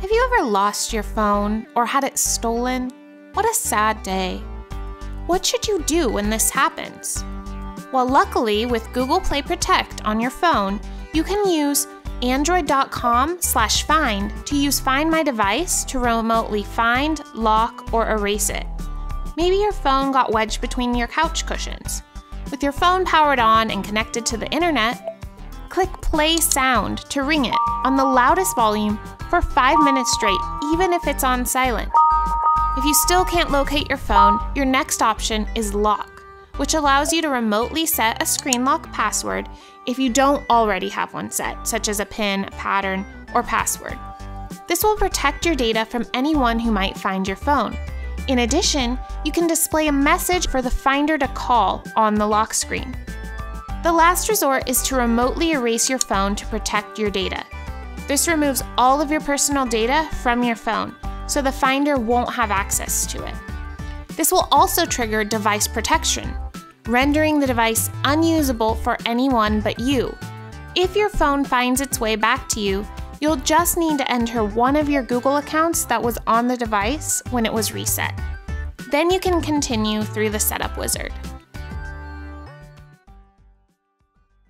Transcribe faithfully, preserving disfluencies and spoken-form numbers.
Have you ever lost your phone or had it stolen? What a sad day. What should you do when this happens? Well, luckily, with Google Play Protect on your phone, you can use android dot com slash find to use Find My Device to remotely find, lock, or erase it. Maybe your phone got wedged between your couch cushions. With your phone powered on and connected to the internet, click Play Sound to ring it on the loudest volume for five minutes straight, even if it's on silent. If you still can't locate your phone, your next option is Lock, which allows you to remotely set a screen lock password if you don't already have one set, such as a PIN, a pattern, or password. This will protect your data from anyone who might find your phone. In addition, you can display a message for the finder to call on the lock screen. The last resort is to remotely erase your phone to protect your data. This removes all of your personal data from your phone, so the finder won't have access to it. This will also trigger device protection, rendering the device unusable for anyone but you. If your phone finds its way back to you, you'll just need to enter one of your Google accounts that was on the device when it was reset. Then you can continue through the setup wizard.